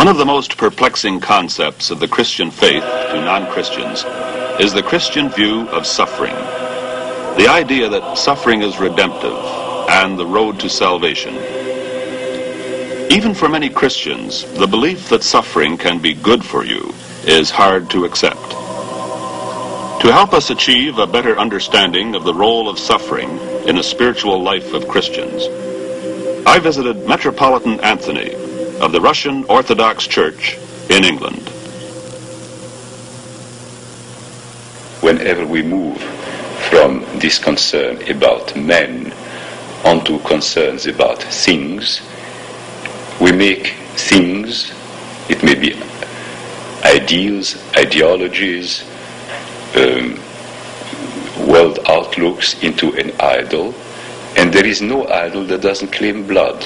One of the most perplexing concepts of the Christian faith to non-Christians is the Christian view of suffering. The idea that suffering is redemptive and the road to salvation. Even for many Christians, the belief that suffering can be good for you is hard to accept. To help us achieve a better understanding of the role of suffering in the spiritual life of Christians, I visited Metropolitan Anthony of the Russian Orthodox Church in England. Whenever we move from this concern about men onto concerns about things, we make things, it may be ideals, ideologies, world outlooks, into an idol, and there is no idol that doesn't claim blood.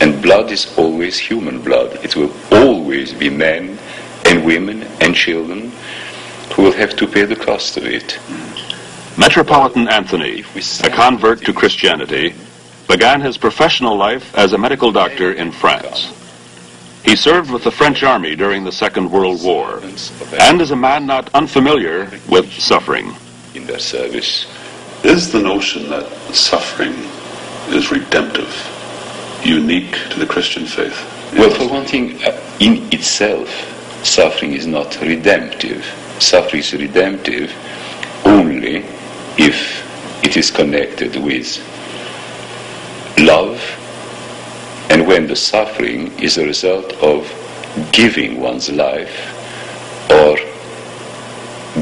And blood is always human blood. It will always be men and women and children who will have to pay the cost of it. Metropolitan Anthony, a convert to Christianity, began his professional life as a medical doctor in France. He served with the French army during the Second World War and is a man not unfamiliar with suffering. In their service is the notion that suffering is redemptive, unique to the Christian faith. Well, for one thing, in itself, suffering is not redemptive. Suffering is redemptive only if it is connected with love, and when the suffering is a result of giving one's life or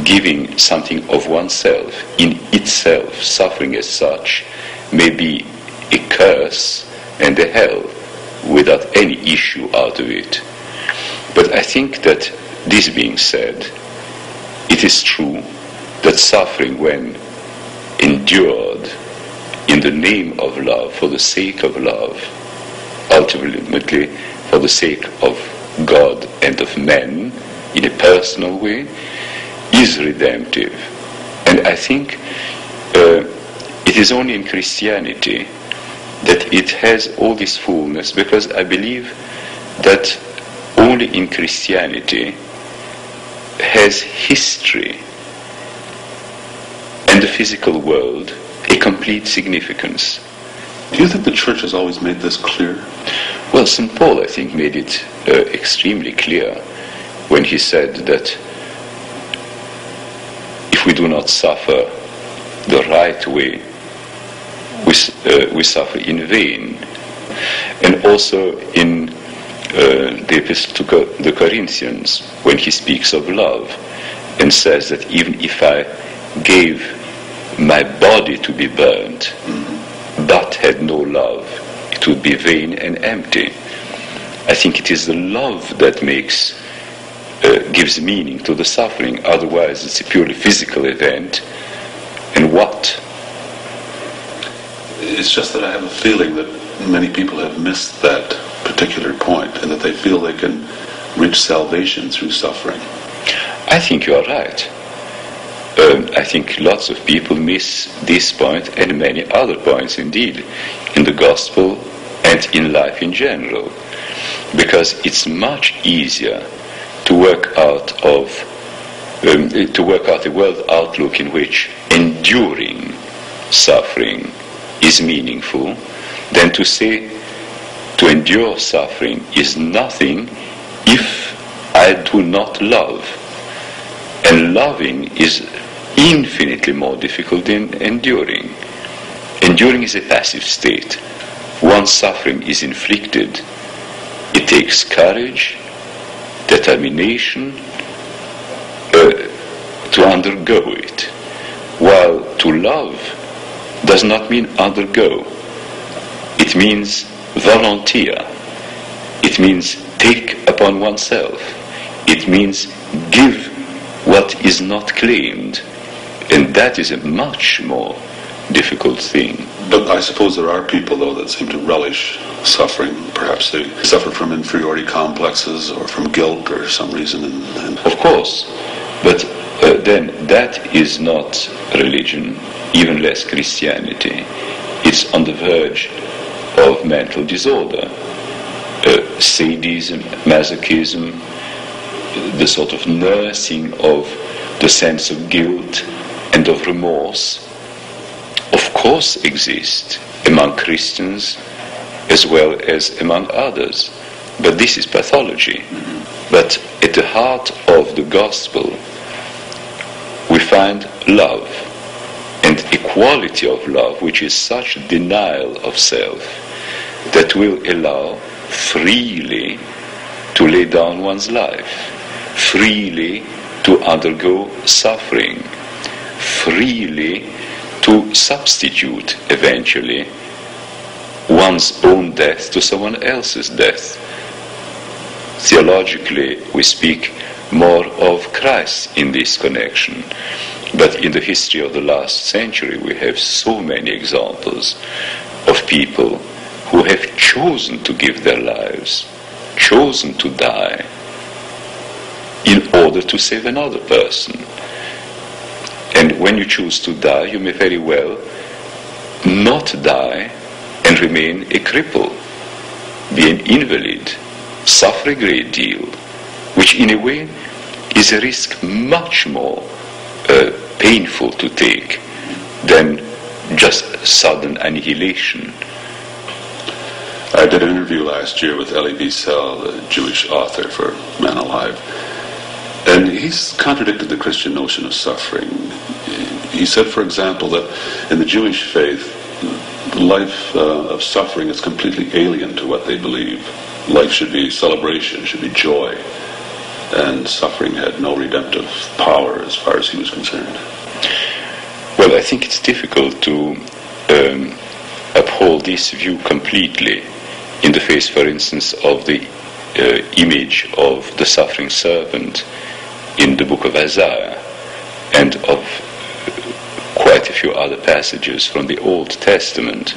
giving something of oneself. In itself, suffering as such may be a curse and a hell without any issue out of it. But I think that, this being said, it is true that suffering, when endured in the name of love, for the sake of love, ultimately for the sake of God and of men in a personal way, is redemptive. And I think it is only in Christianity that it has all this fullness, because I believe that only in Christianity has history and the physical world a complete significance. Do you think the Church has always made this clear? Well, St. Paul, I think, made it extremely clear when he said that if we do not suffer the right way, we suffer in vain. And also in the Epistle to the Corinthians, when he speaks of love and says that even if I gave my body to be burned, but had no love, it would be vain and empty. I think it is the love that gives meaning to the suffering. Otherwise, it's a purely physical event. And what? It's just that I have a feeling that many people have missed that particular point, and that they feel they can reach salvation through suffering. I think you are right. I think lots of people miss this point and many other points indeed in the gospel and in life in general, because it's much easier to work out a world outlook in which enduring suffering is meaningful than to say to endure suffering is nothing if I do not love. And loving is infinitely more difficult than enduring. Enduring is a passive state. Once suffering is inflicted, it takes courage, determination to undergo it, while to love does not mean undergo. It means volunteer. It means take upon oneself. It means give what is not claimed. And that is a much more difficult thing. But I suppose there are people, though, that seem to relish suffering. Perhaps they suffer from inferiority complexes or from guilt or some reason. Of course. But then that is not religion, even less Christianity. It's on the verge of mental disorder. sadism, masochism, the sort of nursing of the sense of guilt and of remorse, of course exist among Christians as well as among others. But this is pathology. But at the heart of the gospel we find love and equality of love, which is such denial of self that will allow freely to lay down one's life, freely to undergo suffering, freely to substitute eventually one's own death to someone else's death. Theologically, we speak more of Christ in this connection, but in the history of the last century we have so many examples of people who have chosen to give their lives, chosen to die in order to save another person. And when you choose to die, you may very well not die and remain a cripple, be an invalid, suffer a great deal, which in a way is a risk much more painful to take than just sudden annihilation. I did an interview last year with Elie Wiesel, the Jewish author for Man Alive, and he's contradicted the Christian notion of suffering. He said, for example, that in the Jewish faith, the life of suffering is completely alien to what they believe. Life should be celebration, should be joy, and suffering had no redemptive power as far as he was concerned. Well, I think it's difficult to uphold this view completely in the face, for instance, of the image of the suffering servant in the book of Isaiah and of quite a few other passages from the Old Testament.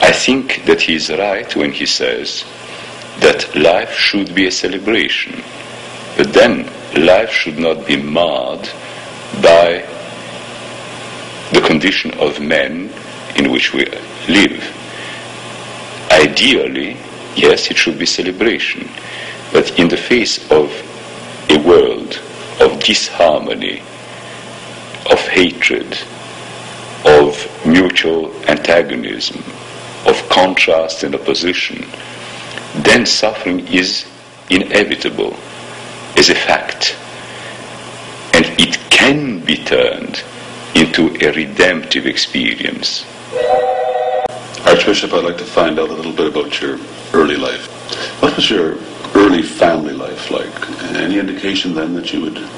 I think that he is right when he says that life should be a celebration, but then life should not be marred by the condition of men in which we live. Ideally, yes, it should be celebration, but in the face of a world of disharmony, of hatred, of mutual antagonism, of contrast and opposition, then suffering is inevitable as a fact, and it can be turned into a redemptive experience. Archbishop, I'd like to find out a little bit about your early life. What was your early family life like? Any indication then that you would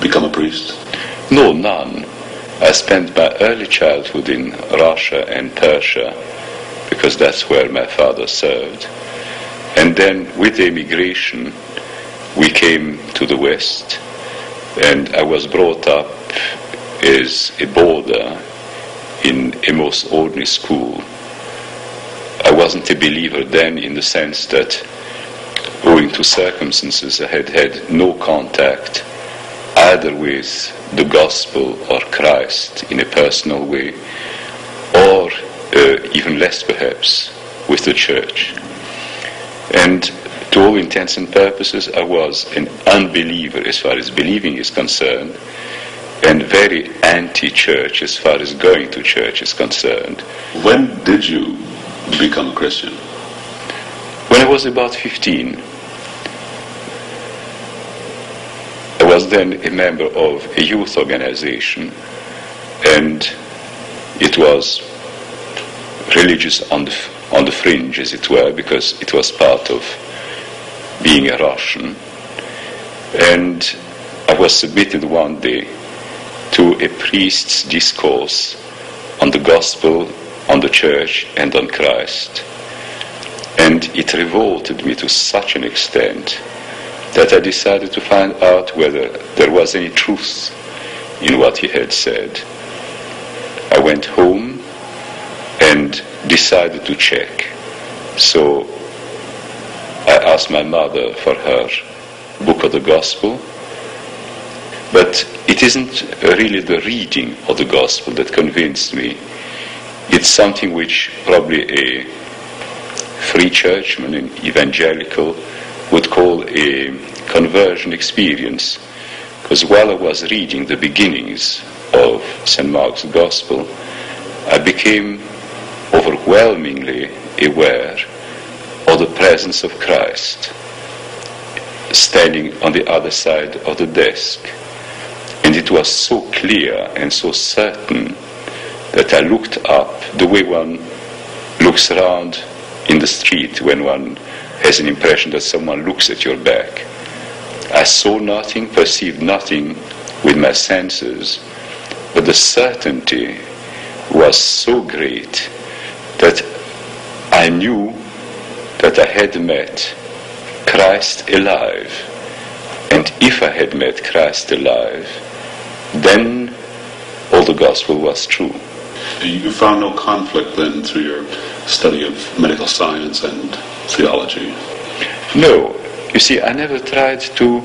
become a priest? No, none. I spent my early childhood in Russia and Persia, because that's where my father served. And then with the emigration, we came to the West, and I was brought up as a boarder in a most ordinary school. I wasn't a believer then, in the sense that owing to circumstances I had had no contact either with the gospel or Christ in a personal way, or even less perhaps with the church. And to all intents and purposes I was an unbeliever as far as believing is concerned, and very anti-church as far as going to church is concerned. When did you become a Christian? When I was about 15. I was then a member of a youth organization, and it was religious on the fringe, as it were, because it was part of being a Russian. And I was submitted one day to a priest's discourse on the gospel, on the church and on Christ, and it revolted me to such an extent that I decided to find out whether there was any truth in what he had said. I went home and decided to check, so I asked my mother for her book of the gospel. But it isn't really the reading of the gospel that convinced me. It's something which probably a free churchmen and evangelical would call a conversion experience. Because while I was reading the beginnings of St. Mark's Gospel, I became overwhelmingly aware of the presence of Christ standing on the other side of the desk. And it was so clear and so certain that I looked up the way one looks around in the street when one has an impression that someone looks at your back. I saw nothing, perceived nothing with my senses, but the certainty was so great that I knew that I had met Christ alive. And if I had met Christ alive, then all the gospel was true. You found no conflict then through your study of medical science and theology? No. You see, I never tried to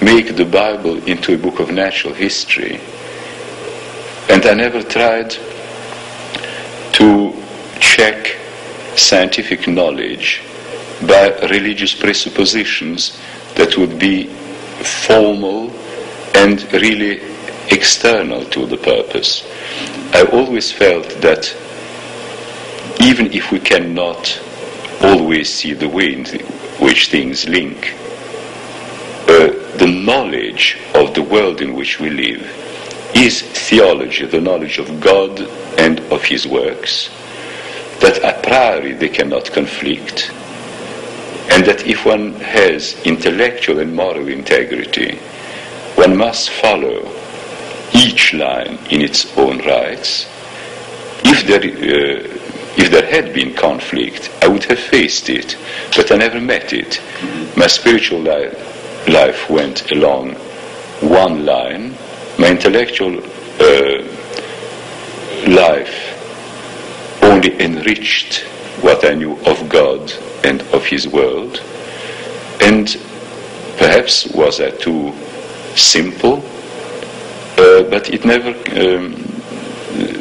make the Bible into a book of natural history. And I never tried to check scientific knowledge by religious presuppositions that would be formal and really external to the purpose. I always felt that even if we cannot always see the way in which things link, the knowledge of the world in which we live is theology, the knowledge of God and of His works, that a priori they cannot conflict, and that if one has intellectual and moral integrity, one must follow each line in its own rights. If there had been conflict, I would have faced it, but I never met it. My spiritual life went along one line. My intellectual life only enriched what I knew of God and of His world. And perhaps was I too simple, but it never,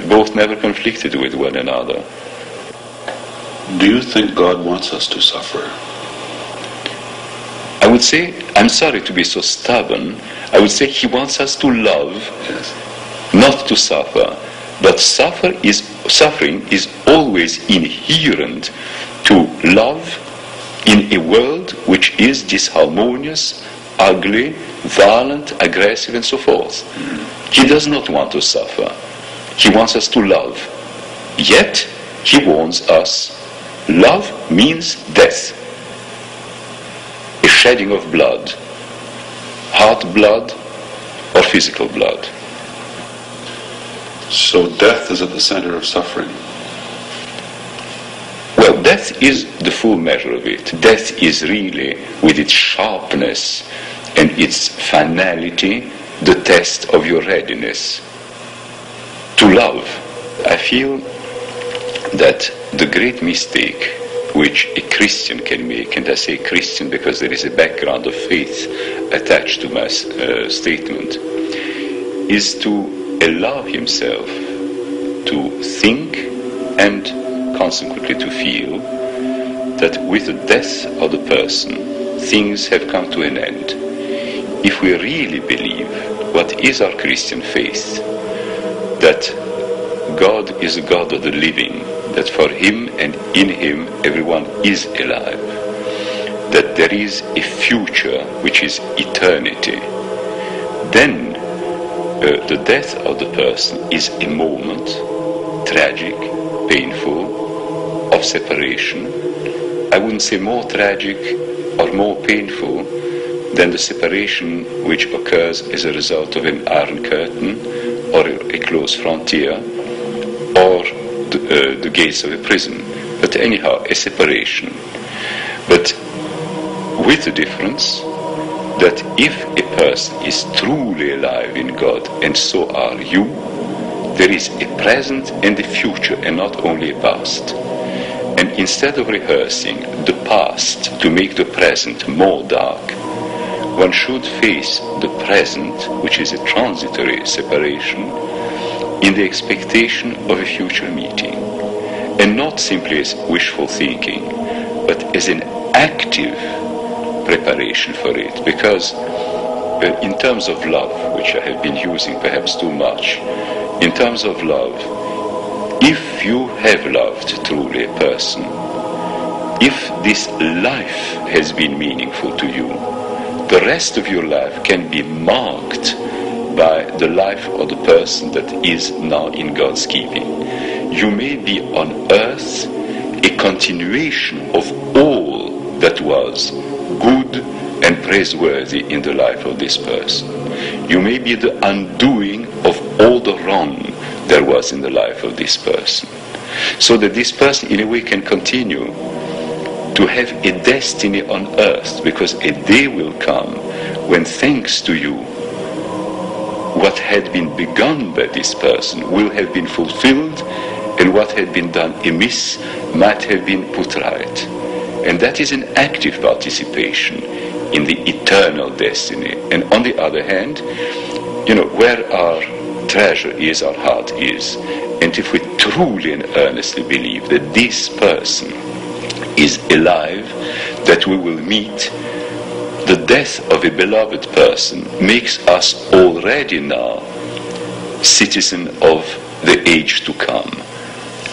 both never conflicted with one another. Do you think God wants us to suffer? I would say, I'm sorry to be so stubborn, I would say He wants us to love, yes, not to suffer. But suffering is always inherent to love in a world which is disharmonious, ugly, violent, aggressive, and so forth. He does not want to suffer. He wants us to love. Yet, He warns us, love means death. A shedding of blood, heart blood, or physical blood. So death is at the center of suffering? Well, death is the full measure of it. Death is really, with its sharpness and its finality, the test of your readiness to love. I feel that the great mistake which a Christian can make, and I say Christian because there is a background of faith attached to my statement, is to allow himself to think and consequently to feel that with the death of the person things have come to an end. If we really believe what is our Christian faith, that God is the God of the living, that for Him and in Him everyone is alive, that there is a future which is eternity, then the death of the person is a moment, tragic, painful, of separation. I wouldn't say more tragic or more painful than the separation which occurs as a result of an iron curtain or a closed frontier or the gates of a prison. But anyhow, a separation. But with the difference that if a person is truly alive in God, and so are you, there is a present and a future, and not only a past. And instead of rehearsing the past to make the present more dark, one should face the present, which is a transitory separation, in the expectation of a future meeting, and not simply as wishful thinking, but as an active preparation for it, because in terms of love, which I have been using perhaps too much, in terms of love, if you have loved truly a person, if this life has been meaningful to you, the rest of your life can be marked by the life of the person that is now in God's keeping. You may be on earth a continuation of all that was good and praiseworthy in the life of this person. You may be the undoing of all the wrong there was in the life of this person, so that this person in a way can continue to have a destiny on earth, because a day will come when, thanks to you, what had been begun by this person will have been fulfilled, and what had been done amiss might have been put right. And that is an active participation in the eternal destiny. And on the other hand, you know, where our treasure is, our heart is. And if we truly and earnestly believe that this person is alive, that we will meet, the death of a beloved person makes us already now citizen of the age to come.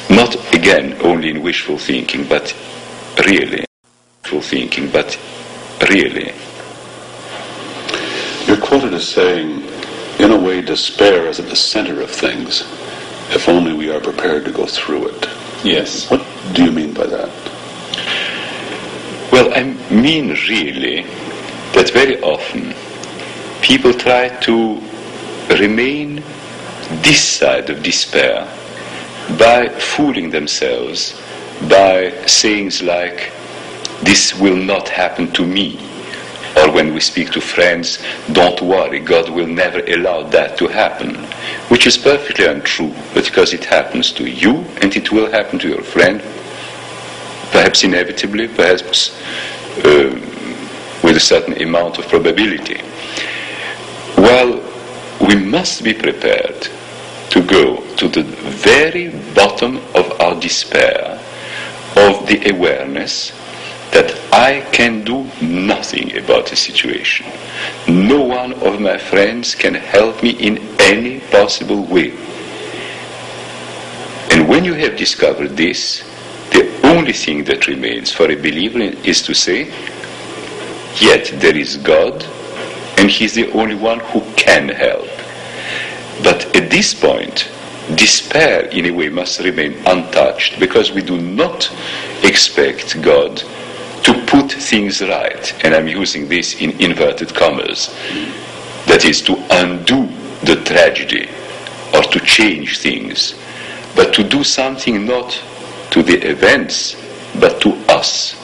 Not again only in wishful thinking, but really. You're quoted as saying, in a way, despair is at the center of things, if only we are prepared to go through it. Yes. What do you mean by that? Well, I mean really that very often people try to remain this side of despair by fooling themselves by sayings like, "This will not happen to me," or when we speak to friends, "Don't worry, God will never allow that to happen," which is perfectly untrue, but because it happens to you, and it will happen to your friend, perhaps inevitably, perhaps with a certain amount of probability. Well, we must be prepared to go to the very bottom of our despair, of the awareness that I can do nothing about the situation. No one of my friends can help me in any possible way. And when you have discovered this, the only thing that remains for a believer is to say, yet there is God, and He's the only one who can help. But at this point, despair in a way must remain untouched, because we do not expect God to put things right, and I'm using this in inverted commas, that is, to undo the tragedy or to change things, but to do something not to the events but to us,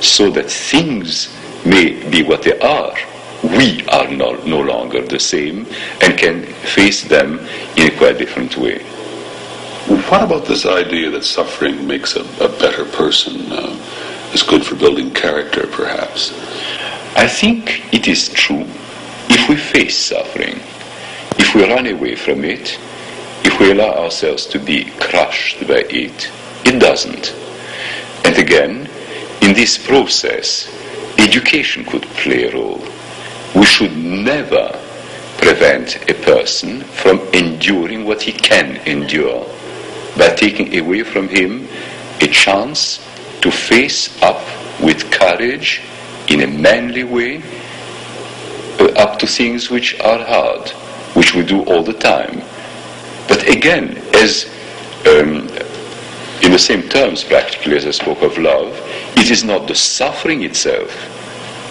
so that things may be what they are. We are no longer the same and can face them in a quite different way. What about this idea that suffering makes a better person? It's good for building character, perhaps. I think it is true if we face suffering, if we run away from it, if we allow ourselves to be crushed by it. It doesn't. And again, in this process, education could play a role. We should never prevent a person from enduring what he can endure by taking away from him a chance to face up with courage, in a manly way, up to things which are hard, which we do all the time. But again, as in the same terms practically as I spoke of love, it is not the suffering itself,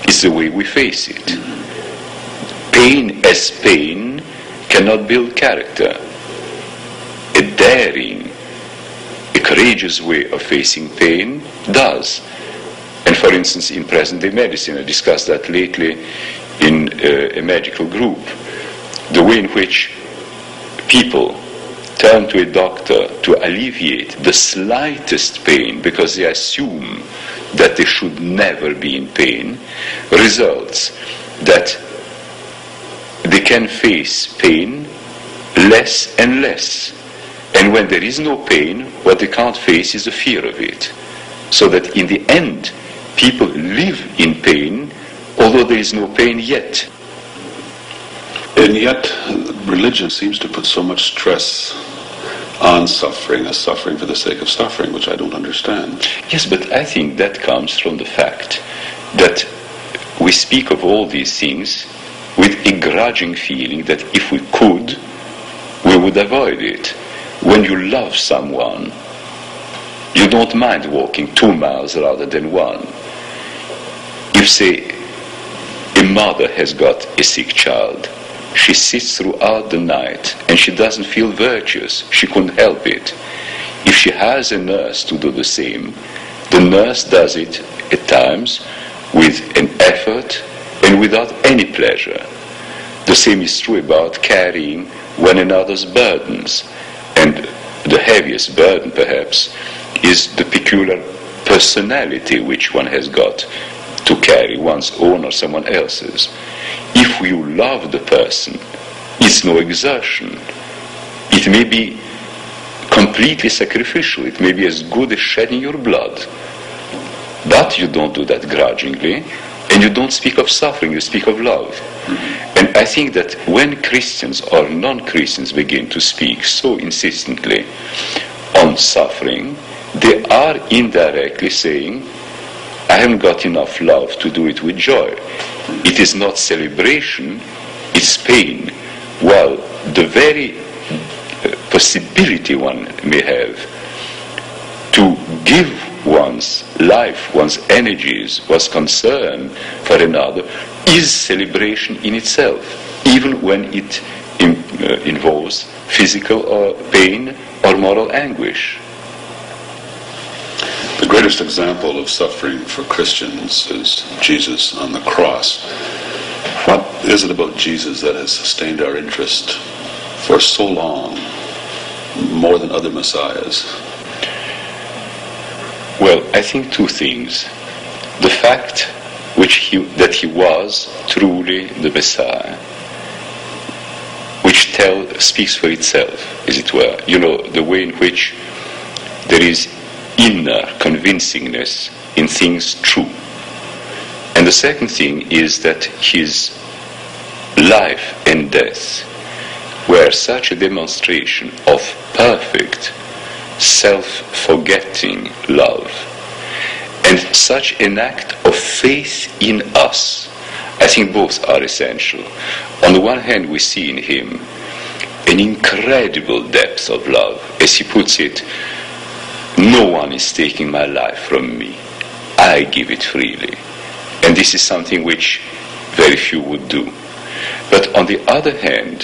it's the way we face it. Pain as pain cannot build character. A daring, a courageous way of facing pain does. And for instance, in present-day medicine, I discussed that lately in a medical group, the way in which people turn to a doctor to alleviate the slightest pain, because they assume that they should never be in pain, results that they can face pain less and less. And when there is no pain, what they can't face is the fear of it. so that in the end people live in pain, although there is no pain yet. And yet religion seems to put so much stress on suffering, as suffering for the sake of suffering, which I don't understand. Yes, but I think that comes from the fact that we speak of all these things with a grudging feeling that if we could, we would avoid it. When you love someone, you don't mind walking 2 miles rather than one. If, say, a mother has got a sick child, she sits throughout the night and she doesn't feel virtuous. She couldn't help it. If she hires a nurse to do the same, the nurse does it at times with an effort and without any pleasure. The same is true about carrying one another's burdens. And the heaviest burden, perhaps, is the peculiar personality which one has got to carry, one's own or someone else's. If you love the person, it's no exertion. It may be completely sacrificial. It may be as good as shedding your blood. But you don't do that grudgingly, and you don't speak of suffering, you speak of love. And I think that when Christians or non-Christians begin to speak so insistently on suffering, they are indirectly saying, I haven't got enough love to do it with joy. It is not celebration, it's pain. While the very possibility one may have to give one's life, one's energies, one's concern for another is celebration in itself, even when it involves physical pain or moral anguish. The greatest example of suffering for Christians is Jesus on the cross. What is it about Jesus that has sustained our interest for so long, more than other messiahs? Well, I think two things. The fact that he was truly the Messiah, which speaks for itself, as it were. You know, the way in which there is inner convincingness in things true. And the second thing is that his life and death were such a demonstration of perfect, self-forgetting love and such an act of faith in us. I think both are essential. On the one hand, we see in him an incredible depth of love. As he puts it, no one is taking my life from me. I give it freely. And this is something which very few would do. But on the other hand,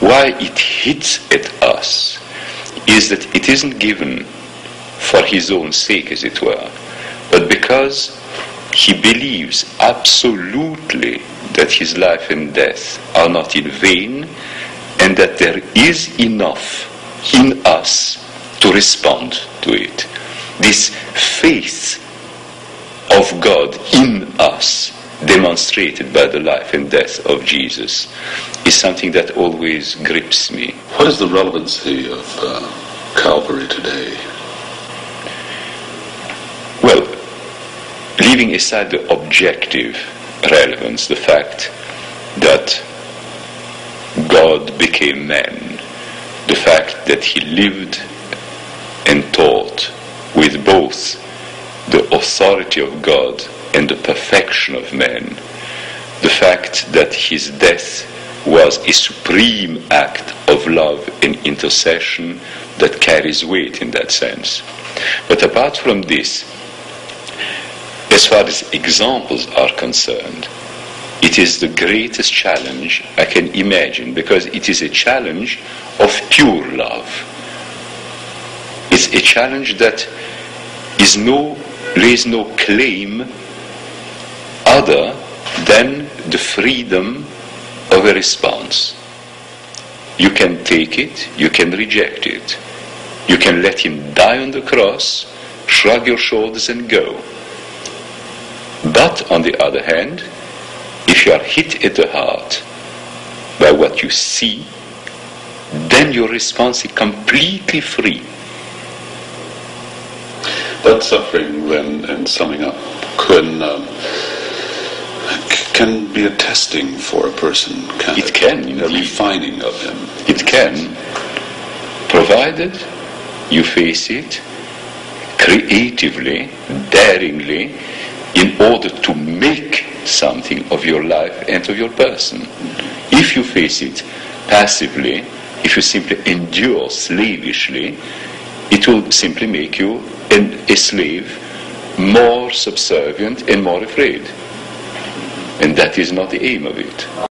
why it hits at us is that it isn't given for his own sake, as it were, but because he believes absolutely that his life and death are not in vain and that there is enough in us to respond to it. This faith of God in us, demonstrated by the life and death of Jesus, is something that always grips me. What is the relevancy of Calvary today? Well, leaving aside the objective relevance, the fact that God became man, the fact that he lived and taught with both the authority of God and the perfection of man, the fact that his death was a supreme act of love and intercession that carries weight in that sense. But apart from this, as far as examples are concerned, it is the greatest challenge I can imagine, because it is a challenge of pure love. It's a challenge that there is no claim other than the freedom of a response. You can take it, you can reject it. You can let him die on the cross, shrug your shoulders and go. But on the other hand, if you are hit at the heart by what you see, then your response is completely free. that suffering then, in summing up, can be a testing for a person. It can, a refining of him. It can, provided you face it creatively, daringly, in order to make something of your life and of your person. If you face it passively, if you simply endure slavishly, it will simply make you a slave, more subservient and more afraid. And that is not the aim of it.